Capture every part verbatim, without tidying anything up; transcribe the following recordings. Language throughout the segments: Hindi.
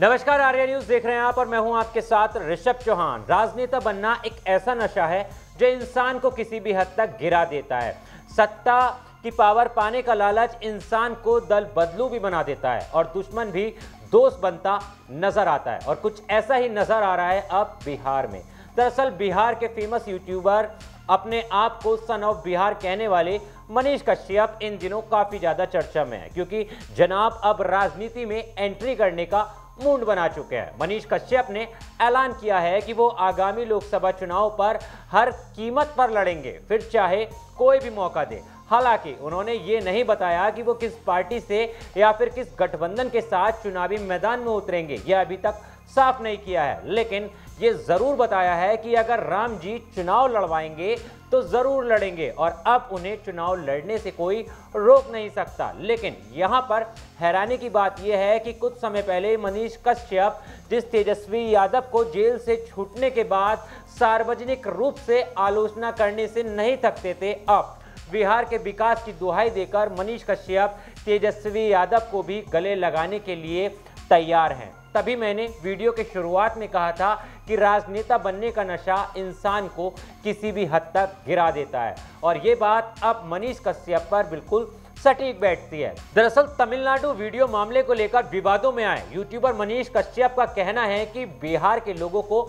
नमस्कार, आर्या न्यूज देख रहे हैं आप और मैं हूं आपके साथ ऋषभ चौहान। राजनेता बनना एक ऐसा नशा है जो इंसान को किसी भी हद तक गिरा देता है। सत्ता की पावर पाने का लालच इंसान को दल बदलू भी बना देता है और दुश्मन भी दोस्त बनता नजर आता है, और कुछ ऐसा ही नजर आ रहा है अब बिहार में। दरअसल बिहार के फेमस यूट्यूबर, अपने आप को सन ऑफ बिहार कहने वाले मनीष कश्यप इन दिनों काफी ज्यादा चर्चा में है, क्योंकि जनाब अब राजनीति में एंट्री करने का मूड बना चुके हैं। मनीष कश्यप ने ऐलान किया है कि वो आगामी लोकसभा चुनाव पर हर कीमत पर लड़ेंगे, फिर चाहे कोई भी मौका दे। हालांकि उन्होंने ये नहीं बताया कि वो किस पार्टी से या फिर किस गठबंधन के साथ चुनावी मैदान में उतरेंगे, यह अभी तक साफ नहीं किया है। लेकिन ये जरूर बताया है कि अगर राम जी चुनाव लड़वाएंगे तो जरूर लड़ेंगे और अब उन्हें चुनाव लड़ने से कोई रोक नहीं सकता। लेकिन यहाँ पर हैरानी की बात यह है कि कुछ समय पहले मनीष कश्यप, जिस तेजस्वी यादव को जेल से छूटने के बाद सार्वजनिक रूप से आलोचना करने से नहीं थकते थे, अब बिहार के विकास की दुहाई देकर मनीष कश्यप तेजस्वी यादव को भी गले लगाने के लिए तैयार हैं। तभी मैंने वीडियो के शुरुआत में कहा था कि राजनेता बनने का नशा इंसान को किसी भी हद तक गिरा देता है, और ये बात अब मनीष कश्यप पर बिल्कुल सटीक बैठती है। दरअसल तमिलनाडु वीडियो मामले को लेकर विवादों में आए यूट्यूबर मनीष कश्यप का कहना है कि बिहार के लोगों को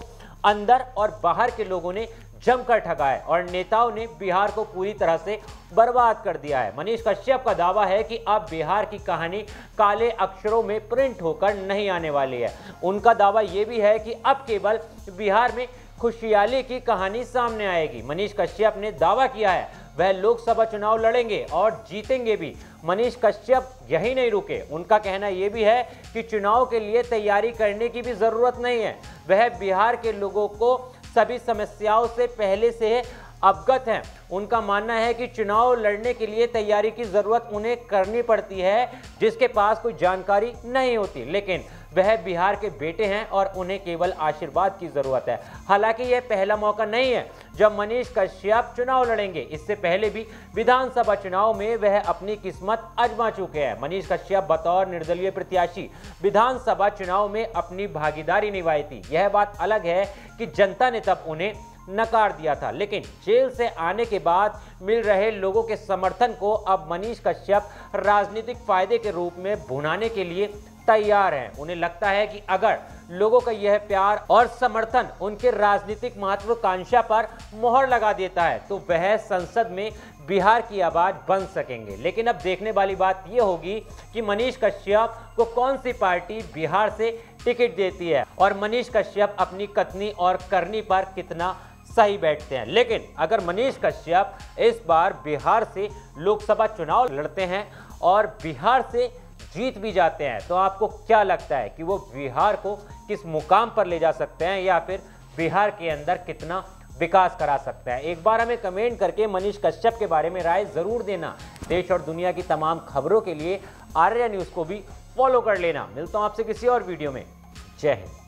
अंदर और बाहर के लोगों ने जमकर ठगाए और नेताओं ने बिहार को पूरी तरह से बर्बाद कर दिया है। मनीष कश्यप का दावा है कि अब बिहार की कहानी काले अक्षरों में प्रिंट होकर नहीं आने वाली है। उनका दावा ये भी है कि अब केवल बिहार में खुशहाली की कहानी सामने आएगी। मनीष कश्यप ने दावा किया है वह लोकसभा चुनाव लड़ेंगे और जीतेंगे भी। मनीष कश्यप यही नहीं रुके, उनका कहना यह भी है कि चुनाव के लिए तैयारी करने की भी जरूरत नहीं है। वह बिहार के लोगों को सभी समस्याओं से पहले से अवगत हैं। उनका मानना है कि चुनाव लड़ने के लिए तैयारी की जरूरत उन्हें करनी पड़ती है, जिसके पास कोई जानकारी नहीं होती। लेकिन वह बिहार के बेटे हैं और उन्हें केवल आशीर्वाद की जरूरत है। हालांकि यह पहला मौका नहीं है जब मनीष कश्यप चुनाव लड़ेंगे। इससे पहले भी विधानसभा चुनाव में वह अपनी किस्मत आजमा चुके हैं। मनीष कश्यप बतौर निर्दलीय प्रत्याशी विधानसभा चुनाव में अपनी भागीदारी निभाई थी। यह बात अलग है कि जनता ने तब उन्हें नकार दिया था, लेकिन जेल से आने के बाद मिल रहे लोगों के समर्थन को अब मनीष कश्यप राजनीतिक फायदे के रूप में भुनाने के लिए तैयार हैं। उन्हें लगता है कि अगर लोगों का यह प्यार और समर्थन उनके राजनीतिक महत्वाकांक्षा पर मोहर लगा देता है तो वह संसद में बिहार की आवाज बन सकेंगे। लेकिन अब देखने वाली बात यह होगी कि मनीष कश्यप को कौन सी पार्टी बिहार से टिकट देती है और मनीष कश्यप अपनी कथनी और करनी पर कितना सही बैठते हैं। लेकिन अगर मनीष कश्यप इस बार बिहार से लोकसभा चुनाव लड़ते हैं और बिहार से जीत भी जाते हैं, तो आपको क्या लगता है कि वो बिहार को किस मुकाम पर ले जा सकते हैं या फिर बिहार के अंदर कितना विकास करा सकते हैं? एक बार हमें कमेंट करके मनीष कश्यप के बारे में राय ज़रूर देना। देश और दुनिया की तमाम खबरों के लिए आर्या न्यूज़ को भी फॉलो कर लेना। मिलता हूँ आपसे किसी और वीडियो में। जय हिंद।